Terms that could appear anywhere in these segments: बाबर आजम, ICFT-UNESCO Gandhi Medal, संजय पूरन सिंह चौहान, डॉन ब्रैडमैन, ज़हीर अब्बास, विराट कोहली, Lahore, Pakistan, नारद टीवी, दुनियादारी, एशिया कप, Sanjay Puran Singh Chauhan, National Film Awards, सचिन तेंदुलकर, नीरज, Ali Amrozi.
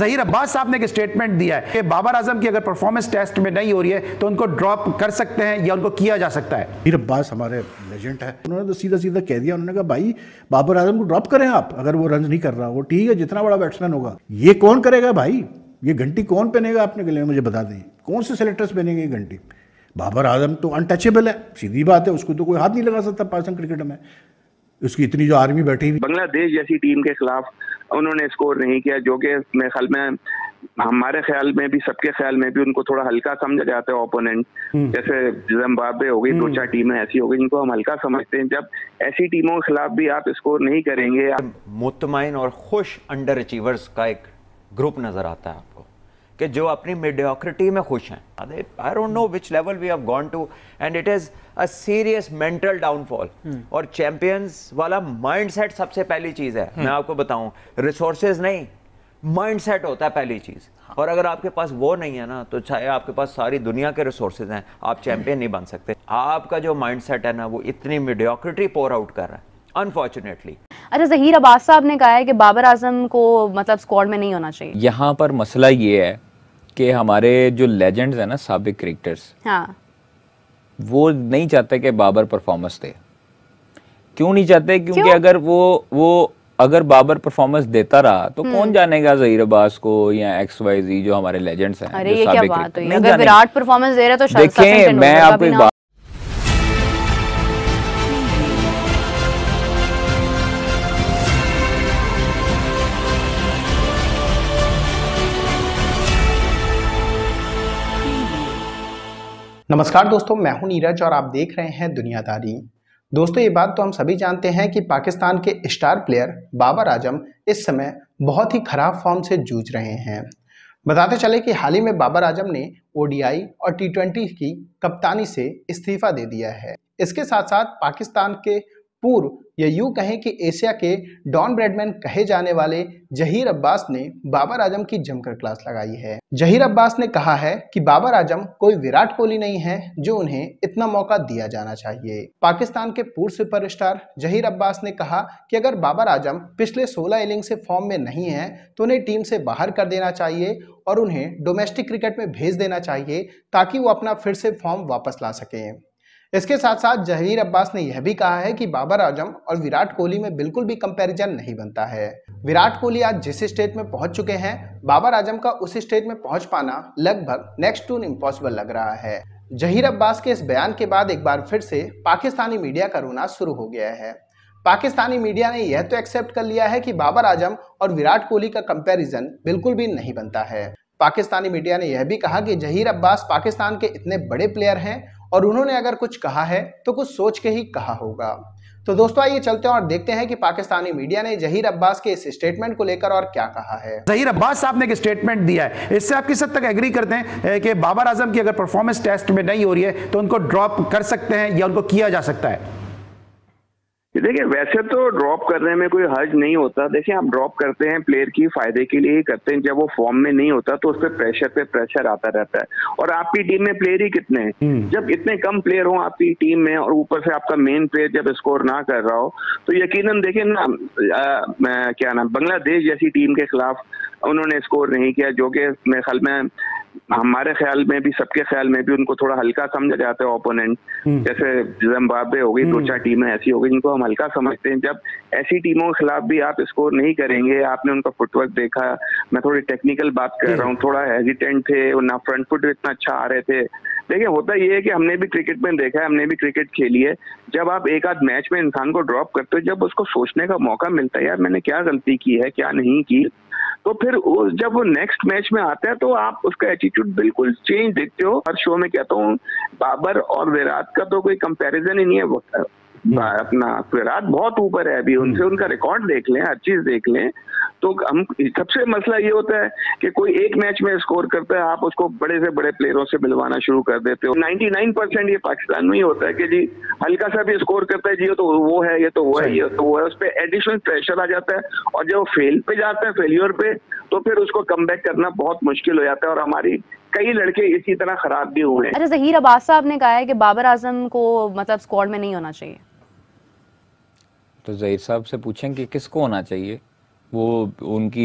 ज़हीर अब्बास साहब ने एक स्टेटमेंट दिया है कि बाबर आजम की अगर परफॉर्मेंस टेस्ट में नहीं हो रही है तो उनको ड्रॉप कर सकते हैं या उनको किया जा सकता है। ज़हीर अब्बास हमारे लेजेंड है, उन्होंने तो सीधा सीधा कह दिया, उन्होंने कहा भाई बाबर आजम को ड्रॉप करें आप, अगर वो रन नहीं कर रहा वो ठीक है, जितना बड़ा बैट्समैन होगा। ये कौन करेगा भाई, ये घंटी कौन पहनेगा आपने गले में, मुझे बता दें कौन से सेलेक्टर्स पहनेंगे ये घंटी। बाबर आजम तो अनटचेबल है, सीधी बात है, उसको तो कोई हाथ नहीं लगा सकता पाकिस्तान क्रिकेट में, उसकी इतनी जो आर्मी बैठी हुई। बांग्लादेश जैसी टीम के खिलाफ उन्होंने स्कोर नहीं किया, जो कि मेरे ख्याल में, हमारे ख्याल में भी, सबके ख्याल में भी उनको थोड़ा हल्का समझा जाता है ओपोनेंट। जैसे जिम्बाब्वे हो गई, दो चार टीमें ऐसी हो गई जिनको हम हल्का समझते हैं। जब ऐसी टीमों के खिलाफ भी आप स्कोर नहीं करेंगे। मुतमईन और खुश अंडर अचीवर्स का एक ग्रुप नजर आता है आपको, कि जो अपनी मेडियोक्रिटी में खुश हैं। I don't know which level we have gone to and it is a serious mental downfall. और चैंपियंस वाला माइंडसेट सबसे पहली चीज़ है। मैं आपको बताऊं, रिसोर्सेज नहीं, माइंडसेट होता है पहली चीज़। और अगर आपके पास वो नहीं है ना, तो चाहे आपके पास सारी दुनिया के रिसोर्सेज हैं, आप चैंपियन नहीं बन सकते। आपका जो माइंडसेट है ना, वो इतनी मेडियोक्रिटी पोर आउट कर रहा है अनफॉर्चुनेटली। अच्छा, ज़हीर अब्बास साहब ने कहा है कि बाबर आजम को मतलब स्क्वाड में नहीं होना चाहिए। यहाँ पर मसला ये है कि हमारे जो लेजेंड्स हैं ना, साबिक क्रिकेटर्स, हाँ, वो नहीं चाहते कि बाबर परफॉर्मेंस दे। क्यों नहीं चाहते? क्योंकि अगर अगर बाबर परफॉर्मेंस देता रहा तो कौन जानेगा ज़हीर अब्बास को या एक्स वाई जी जो हमारे लेजेंड्स हैं। अरे ये क्या बात हुई, अगर विराट परफॉर्मेंस दे रहा तो देखिए, मैं आपको एक बात नमस्कार दोस्तों, मैं हूं नीरज और आप देख रहे हैं दुनियादारी। दोस्तों, ये बात तो हम सभी जानते हैं कि पाकिस्तान के स्टार प्लेयर बाबर आजम इस समय बहुत ही खराब फॉर्म से जूझ रहे हैं। बताते चले कि हाल ही में बाबर आजम ने ओडीआई और टी20 की कप्तानी से इस्तीफा दे दिया है। इसके साथ साथ पाकिस्तान के पूर्व या यूँ कहें कि एशिया के डॉन ब्रैडमैन कहे जाने वाले ज़हीर अब्बास ने बाबर आजम की जमकर क्लास लगाई है। ज़हीर अब्बास ने कहा है कि बाबर आजम कोई विराट कोहली नहीं है जो उन्हें इतना मौका दिया जाना चाहिए। पाकिस्तान के पूर्व सुपरस्टार ज़हीर अब्बास ने कहा कि अगर बाबर आजम पिछले 16 इनिंग से फॉर्म में नहीं है तो उन्हें टीम से बाहर कर देना चाहिए और उन्हें डोमेस्टिक क्रिकेट में भेज देना चाहिए ताकि वो अपना फिर से फॉर्म वापस ला सकें। इसके साथ साथ ज़हीर अब्बास ने यह भी कहा है कि बाबर आजम और विराट कोहली में बिल्कुल भी कंपैरिजन नहीं बनता है। विराट कोहली आज जिस स्टेज में पहुंच चुके हैं, बाबर आजम का उस स्टेज में पहुंच पाना लगभग नेक्स्ट टू इम्पॉसिबल लग रहा है। ज़हीर अब्बास के इस बयान के बाद एक बार फिर से पाकिस्तानी मीडिया का रोना शुरू हो गया है। पाकिस्तानी मीडिया ने यह तो एक्सेप्ट कर लिया है कि बाबर आजम और विराट कोहली का कंपैरिजन बिल्कुल भी नहीं बनता है। पाकिस्तानी मीडिया ने यह भी कहा कि ज़हीर अब्बास पाकिस्तान के इतने बड़े प्लेयर हैं और उन्होंने अगर कुछ कहा है तो कुछ सोच के ही कहा होगा। तो दोस्तों, आइए चलते हैं और देखते हैं कि पाकिस्तानी मीडिया ने ज़हीर अब्बास के इस स्टेटमेंट को लेकर और क्या कहा है। ज़हीर अब्बास साहब ने एक स्टेटमेंट दिया है, इससे आप किस हद तक एग्री करते हैं कि बाबर आजम की अगर परफॉर्मेंस टेस्ट में नहीं हो रही है तो उनको ड्रॉप कर सकते हैं या उनको किया जा सकता है। देखिए, वैसे तो ड्रॉप करने में कोई हर्ज नहीं होता। देखिए, आप ड्रॉप करते हैं प्लेयर की फायदे के लिए ही करते हैं। जब वो फॉर्म में नहीं होता तो उस पे प्रेशर आता रहता है। और आपकी टीम में प्लेयर ही कितने हैं, जब इतने कम प्लेयर हो आपकी टीम में और ऊपर से आपका मेन प्लेयर जब स्कोर ना कर रहा हो तो यकीनन देखिए ना, बांग्लादेश जैसी टीम के खिलाफ उन्होंने स्कोर नहीं किया, जो कि मेरे ख्याल में, हमारे ख्याल में भी, सबके ख्याल में भी, उनको थोड़ा हल्का समझा जाता है ओपोनेंट। जैसे जिम्बाब्वे हो गई, दो चार टीमें ऐसी हो गई जिनको हम हल्का समझते हैं। जब ऐसी टीमों के खिलाफ भी आप स्कोर नहीं करेंगे, आपने उनका फुटवर्क देखा, मैं थोड़ी टेक्निकल बात कर रहा हूँ, थोड़ा हेजिटेंट थे और ना फ्रंट फुट इतना अच्छा आ रहे थे। देखिए, होता ये है कि हमने भी क्रिकेट में देखा है, हमने भी क्रिकेट खेली है, जब आप एक आध मैच में इंसान को ड्रॉप करते हो, जब उसको सोचने का मौका मिलता है यार मैंने क्या गलती की है क्या नहीं की, तो फिर जब वो नेक्स्ट मैच में आता है तो आप उसका एटीट्यूड बिल्कुल चेंज देखते हो। हर शो में कहता हूँ, बाबर और विराट का तो कोई कंपैरिजन ही नहीं है। अपना विराट बहुत ऊपर है अभी उनसे, उनका रिकॉर्ड देख लें, हर चीज देख लें। तो हम सबसे मसला ये होता है कि कोई एक मैच में स्कोर करता है, आप उसको बड़े से बड़े प्लेयरों से मिलवाना शुरू कर देते हो। 99% ये पाकिस्तान में ही होता है कि जी हल्का सा भी स्कोर करता है, जी तो वो है, ये तो वो है, ये तो वो है, उस पर एडिशनल प्रेशर आ जाता है। और जब वो फेल पे जाता है, फेल्योर पे, तो फिर उसको कम बैक करना बहुत मुश्किल हो जाता है। और हमारी कई लड़के इसी तरह खराब भी हुए हैं। अच्छा, ज़हीर अब्बास साहब ने कहा है कि बाबर आजम को मतलब स्क्वाड में नहीं होना चाहिए, तो ज़हीर साहब से पूछें कि किसको होना चाहिए। वो उनकी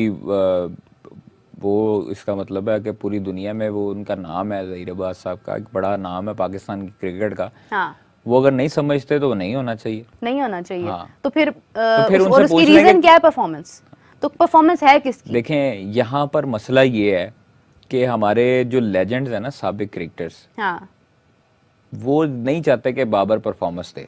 वो इसका मतलब है कि पूरी दुनिया में वो उनका नाम है, ज़हीर अब्बास साहब का एक बड़ा नाम है पाकिस्तान की क्रिकेट का। हाँ। वो अगर नहीं समझते तो नहीं होना चाहिए, नहीं होना चाहिए। हाँ। तो फिर और उसकी रीजन क्या है? परफॉर्मेंस। तो परफॉर्मेंस है किसकी? देखें यहाँ पर मसला ये है कि हमारे जो लेजेंड्स हैं ना साबिक क्रिकेटर्स, हाँ, वो नहीं चाहते कि बाबर परफॉर्मेंस दे।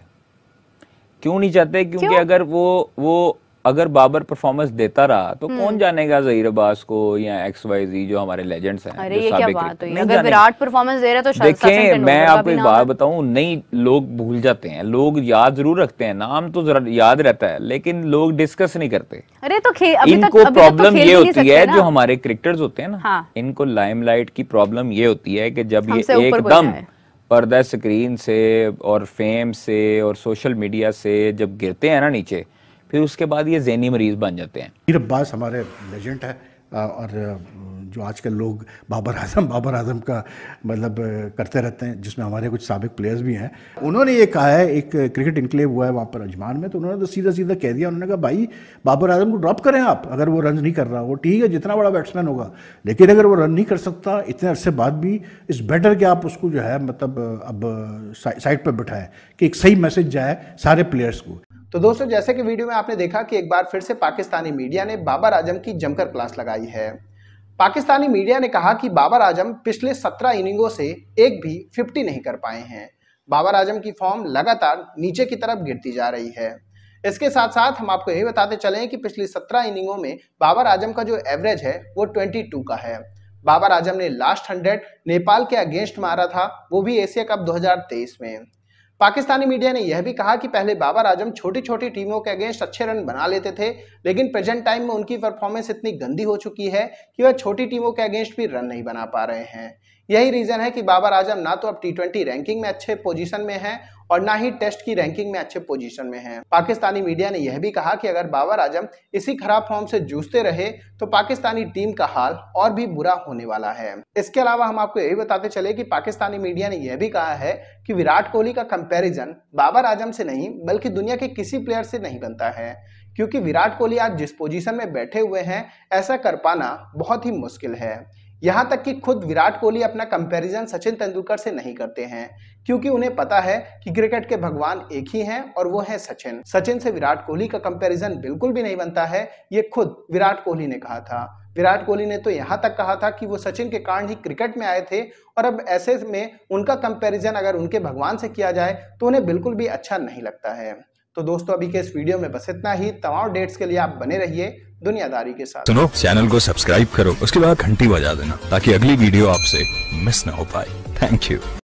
क्यों नहीं चाहते? क्योंकि अगर अगर बाबर परफॉर्मेंस देता रहा तो कौन जानेगा ज़हीर अब्बास को या एक्स वाई जी जो हमारे लेजेंड्स हैं। अरे ये क्या बात हुई? अगर विराट परफॉर्मेंस दे रहा तो देखें, मैं आपको एक बात बताऊं, नई लोग भूल जाते हैं, लोग याद जरूर रखते हैं, नाम तो याद रहता है लेकिन लोग डिस्कस नहीं करते। अरे तो इनको प्रॉब्लम ये होती है, जो हमारे क्रिकेटर्स होते हैं ना, इनको लाइमलाइट की प्रॉब्लम ये होती है कि जब ये एकदम पर्दा स्क्रीन से और फेम से और सोशल मीडिया से जब गिरते हैं ना नीचे, फिर उसके बाद ये ज़हनी मरीज़ बन जाते हैं। ज़हीर अब्बास हमारे लेजेंड है और जो आजकल लोग बाबर आजम का मतलब करते रहते हैं, जिसमें हमारे कुछ साबिक प्लेयर्स भी हैं। उन्होंने ये कहा है, एक क्रिकेट इनक्लेव हुआ है वहाँ पर अजमान में, तो उन्होंने तो सीधा कह दिया, उन्होंने कहा भाई बाबर आजम को ड्रॉप करें आप, अगर वो रन नहीं कर रहा, वो ठीक है जितना बड़ा बैट्समैन होगा, लेकिन अगर वो रन नहीं कर सकता इतने अरसे बाद भी, इस बेटर कि आप उसको जो है मतलब अब साइड पर बिठाएं कि एक सही मैसेज जाए सारे प्लेयर्स को। तो दोस्तों जैसे कि वीडियो में आपने देखा कि एक बार फिर से पाकिस्तानी मीडिया ने बाबर आजम की जमकर क्लास लगाई है। पाकिस्तानी मीडिया ने कहा कि बाबर आजम पिछले 17 इनिंगों से एक भी 50 नहीं कर पाए हैं। बाबर आजम की फॉर्म लगातार नीचे की तरफ गिरती जा रही है। इसके साथ साथ हम आपको यही बताते चलें कि पिछली 17 इनिंगों में बाबर आजम का जो एवरेज है वो 22 का है। बाबर आजम ने लास्ट 100 नेपाल के अगेंस्ट मारा था, वो भी एशिया कप 2023 में। पाकिस्तानी मीडिया ने यह भी कहा कि पहले बाबर आजम छोटी छोटी टीमों के अगेंस्ट अच्छे रन बना लेते थे, लेकिन प्रेजेंट टाइम में उनकी परफॉर्मेंस इतनी गंदी हो चुकी है कि वह छोटी टीमों के अगेंस्ट भी रन नहीं बना पा रहे हैं। यही रीज़न है कि बाबर आजम ना तो अब T20 रैंकिंग में अच्छे पोजीशन में हैं और ना ही टेस्ट की रैंकिंग में अच्छे पोजीशन में हैं। पाकिस्तानी मीडिया ने यह भी कहा कि अगर बाबर आजम इसी खराब फॉर्म से जूझते रहे तो पाकिस्तानी टीम का हाल और भी बुरा होने वाला है। इसके अलावा हम आपको यही बताते चले कि पाकिस्तानी मीडिया ने यह भी कहा है कि विराट कोहली का कंपेरिजन बाबर आजम से नहीं बल्कि दुनिया के किसी प्लेयर से नहीं बनता है, क्योंकि विराट कोहली आज जिस पोजीशन में बैठे हुए हैं ऐसा कर पाना बहुत ही मुश्किल है। यहाँ तक कि खुद विराट कोहली अपना कंपैरिजन सचिन तेंदुलकर से नहीं करते हैं, क्योंकि उन्हें पता है कि क्रिकेट के भगवान एक ही हैं और वो है सचिन। सचिन से विराट कोहली का कंपैरिजन बिल्कुल भी नहीं बनता है, ये खुद विराट कोहली ने कहा था। विराट कोहली ने तो यहाँ तक कहा था कि वो सचिन के कारण ही क्रिकेट में आए थे और अब ऐसे में उनका कंपैरिजन अगर उनके भगवान से किया जाए तो उन्हें बिल्कुल भी अच्छा नहीं लगता है। तो दोस्तों अभी के इस वीडियो में बस इतना ही। तमाम डेट्स के लिए आप बने रहिए दुनियादारी के साथ। सुनो, चैनल को सब्सक्राइब करो, उसके बाद घंटी बजा देना ताकि अगली वीडियो आपसे मिस ना हो पाए। Thank you.